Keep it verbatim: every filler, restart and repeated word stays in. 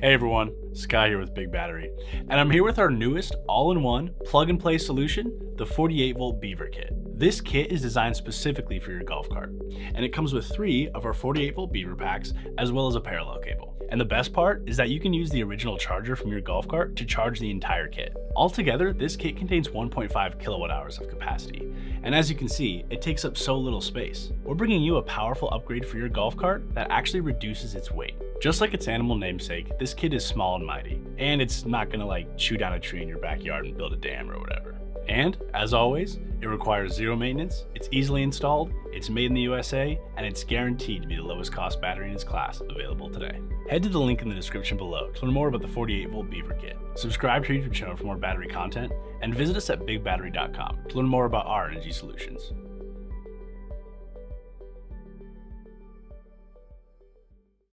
Hey everyone, Sky here with Big Battery, and I'm here with our newest all-in-one plug-and-play solution, the forty-eight volt B E V R kit. This kit is designed specifically for your golf cart, and it comes with three of our forty-eight volt B E V R packs, as well as a parallel cable. And the best part is that you can use the original charger from your golf cart to charge the entire kit. Altogether, this kit contains one point five kilowatt hours of capacity, and as you can see, it takes up so little space. We're bringing you a powerful upgrade for your golf cart that actually reduces its weight. Just like its animal namesake, this kit is small and mighty, and it's not gonna like chew down a tree in your backyard and build a dam or whatever. And as always, it requires zero maintenance, it's easily installed, it's made in the U S A, and it's guaranteed to be the lowest cost battery in its class available today. Head to the link in the description below to learn more about the forty-eight volt B E V R kit. Subscribe to our YouTube channel for more battery content, and visit us at big battery dot com to learn more about our energy solutions.